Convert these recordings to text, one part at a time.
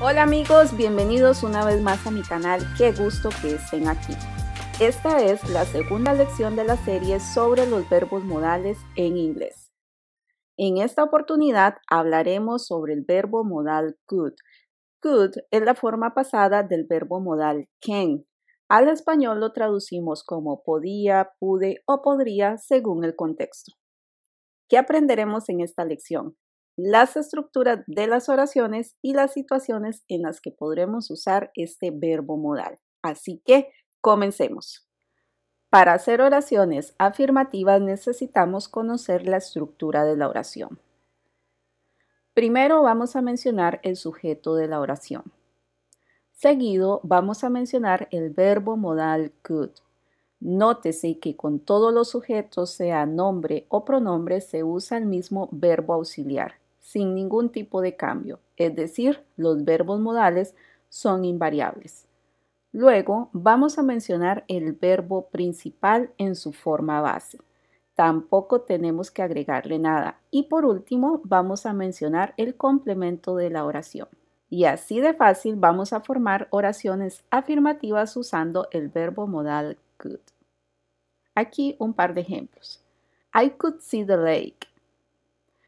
Hola amigos, bienvenidos una vez más a mi canal, qué gusto que estén aquí. Esta es la segunda lección de la serie sobre los verbos modales en inglés. En esta oportunidad hablaremos sobre el verbo modal could. Could es la forma pasada del verbo modal can. Al español lo traducimos como podía, pude o podría según el contexto. ¿Qué aprenderemos en esta lección? Las estructuras de las oraciones y las situaciones en las que podremos usar este verbo modal. Así que comencemos. Para hacer oraciones afirmativas necesitamos conocer la estructura de la oración. Primero vamos a mencionar el sujeto de la oración. Seguido vamos a mencionar el verbo modal could. Nótese que con todos los sujetos, sea nombre o pronombre, se usa el mismo verbo auxiliar, sin ningún tipo de cambio, es decir, los verbos modales son invariables. Luego vamos a mencionar el verbo principal en su forma base. Tampoco tenemos que agregarle nada. Y por último vamos a mencionar el complemento de la oración. Y así de fácil vamos a formar oraciones afirmativas usando el verbo modal could. Aquí un par de ejemplos. I could see the lake.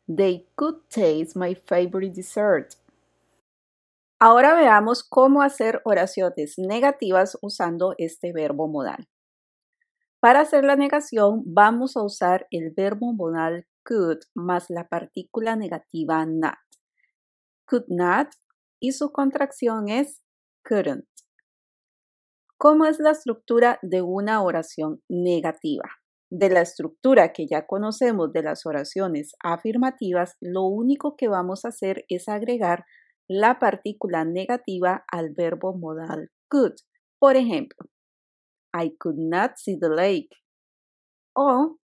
They could taste my favorite dessert. Ahora veamos cómo hacer oraciones negativas usando este verbo modal. Para hacer la negación vamos a usar el verbo modal could más la partícula negativa not. Could not y su contracción es couldn't. ¿Cómo es la estructura de una oración negativa? De la estructura que ya conocemos de las oraciones afirmativas, lo único que vamos a hacer es agregar la partícula negativa al verbo modal could. Por ejemplo, I could not see the lake. O,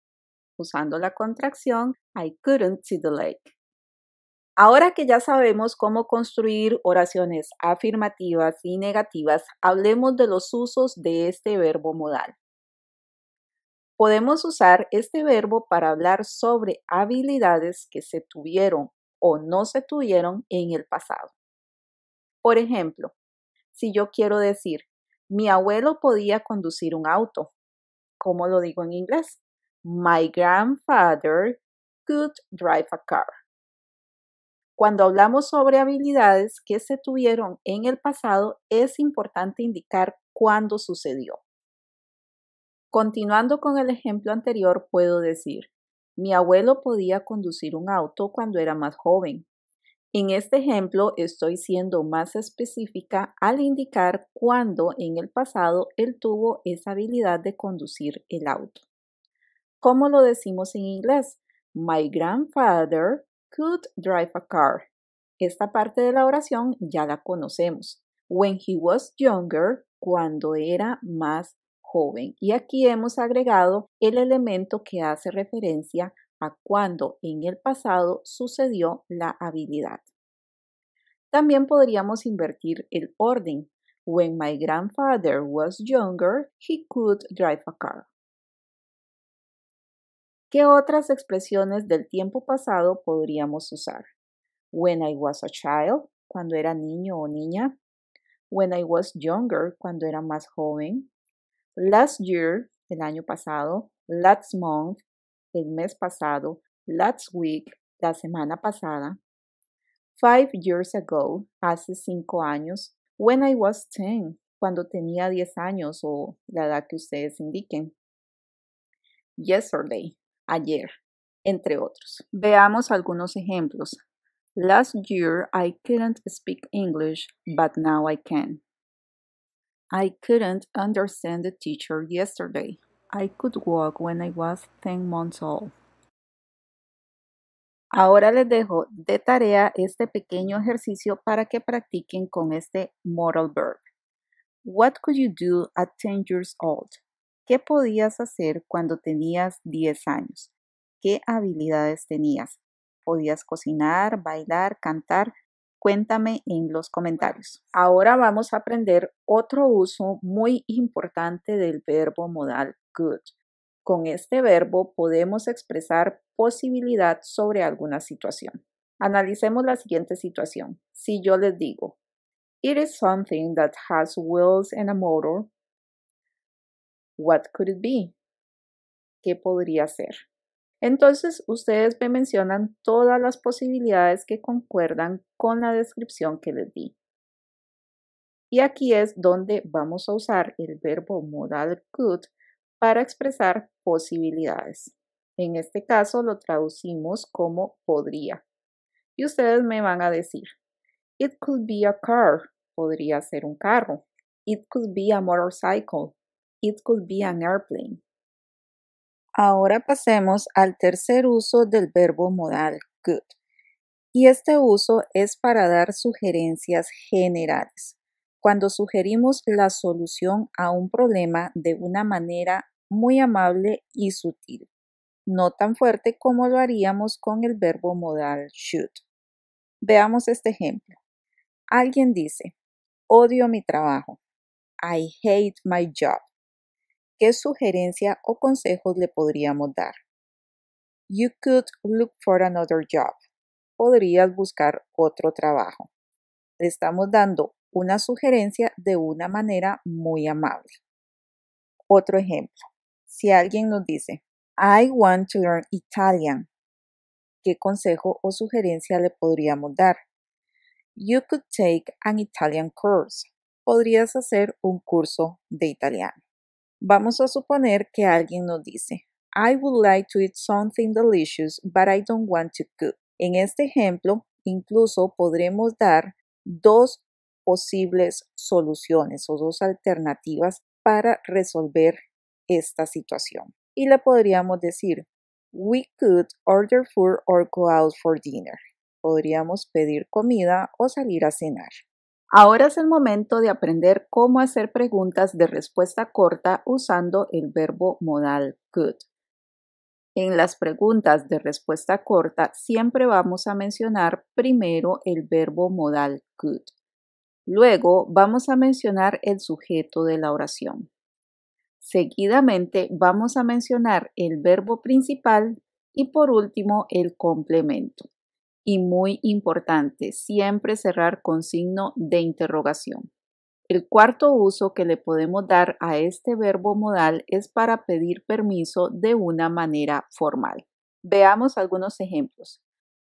usando la contracción, I couldn't see the lake. Ahora que ya sabemos cómo construir oraciones afirmativas y negativas, hablemos de los usos de este verbo modal. Podemos usar este verbo para hablar sobre habilidades que se tuvieron o no se tuvieron en el pasado. Por ejemplo, si yo quiero decir, mi abuelo podía conducir un auto. ¿Cómo lo digo en inglés? My grandfather could drive a car. Cuando hablamos sobre habilidades que se tuvieron en el pasado, es importante indicar cuándo sucedió. Continuando con el ejemplo anterior, puedo decir, mi abuelo podía conducir un auto cuando era más joven. En este ejemplo estoy siendo más específica al indicar cuándo en el pasado él tuvo esa habilidad de conducir el auto. ¿Cómo lo decimos en inglés? My grandfather could drive a car. Esta parte de la oración ya la conocemos. When he was younger, cuando era más joven. Y aquí hemos agregado el elemento que hace referencia a cuando en el pasado sucedió la habilidad. También podríamos invertir el orden. When my grandfather was younger, he could drive a car. ¿Qué otras expresiones del tiempo pasado podríamos usar? When I was a child, cuando era niño o niña. When I was younger, cuando era más joven. Last year, el año pasado. Last month, el mes pasado. Last week, la semana pasada. 5 years ago, hace 5 años. When I was 10, cuando tenía 10 años o la edad que ustedes indiquen. Yesterday, ayer, entre otros. Veamos algunos ejemplos. Last year I couldn't speak English, but now I can. I couldn't understand the teacher yesterday. I could walk when I was 10 months old. Ahora les dejo de tarea este pequeño ejercicio para que practiquen con este modal verb. What could you do at 10 years old? ¿Qué podías hacer cuando tenías 10 años? ¿Qué habilidades tenías? ¿Podías cocinar, bailar, cantar? Cuéntame en los comentarios. Ahora vamos a aprender otro uso muy importante del verbo modal could. Con este verbo podemos expresar posibilidad sobre alguna situación. Analicemos la siguiente situación. Si yo les digo, It is something that has wheels and a motor. What could it be? ¿Qué podría ser? Entonces, ustedes me mencionan todas las posibilidades que concuerdan con la descripción que les di. Y aquí es donde vamos a usar el verbo modal could para expresar posibilidades. En este caso lo traducimos como podría. Y ustedes me van a decir, it could be a car, podría ser un carro. It could be a motorcycle. It could be an airplane. Ahora pasemos al tercer uso del verbo modal could. Y este uso es para dar sugerencias generales. Cuando sugerimos la solución a un problema de una manera muy amable y sutil, no tan fuerte como lo haríamos con el verbo modal should. Veamos este ejemplo. Alguien dice, odio mi trabajo. I hate my job. ¿Qué sugerencia o consejos le podríamos dar? You could look for another job. Podrías buscar otro trabajo. Le estamos dando una sugerencia de una manera muy amable. Otro ejemplo. Si alguien nos dice, I want to learn Italian. ¿Qué consejo o sugerencia le podríamos dar? You could take an Italian course. Podrías hacer un curso de italiano. Vamos a suponer que alguien nos dice, I would like to eat something delicious, but I don't want to cook. En este ejemplo, incluso podremos dar dos posibles soluciones o dos alternativas para resolver esta situación. Y le podríamos decir, we could order food or go out for dinner. Podríamos pedir comida o salir a cenar. Ahora es el momento de aprender cómo hacer preguntas de respuesta corta usando el verbo modal could. En las preguntas de respuesta corta siempre vamos a mencionar primero el verbo modal could. Luego vamos a mencionar el sujeto de la oración. Seguidamente vamos a mencionar el verbo principal y por último el complemento. Y muy importante, siempre cerrar con signo de interrogación. El cuarto uso que le podemos dar a este verbo modal es para pedir permiso de una manera formal. Veamos algunos ejemplos.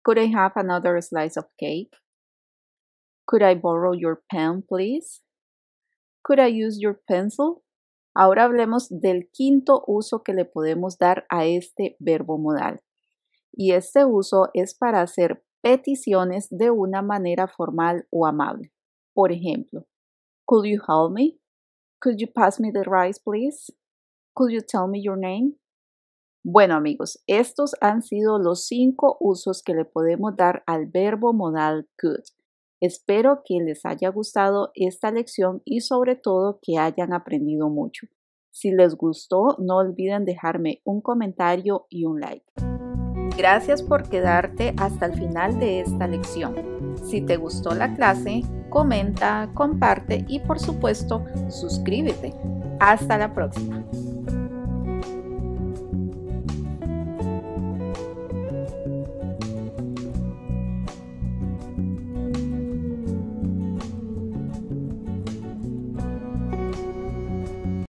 Could I have another slice of cake? Could I borrow your pen, please? Could I use your pencil? Ahora hablemos del quinto uso que le podemos dar a este verbo modal. Y este uso es para hacer peticiones de una manera formal o amable. Por ejemplo, could you help me? Could you pass me the rice, please? Could you tell me your name? Bueno amigos, estos han sido los 5 usos que le podemos dar al verbo modal could. Espero que les haya gustado esta lección y sobre todo que hayan aprendido mucho. Si les gustó, no olviden dejarme un comentario y un like. Gracias por quedarte hasta el final de esta lección. Si te gustó la clase, comenta, comparte y por supuesto, suscríbete. Hasta la próxima.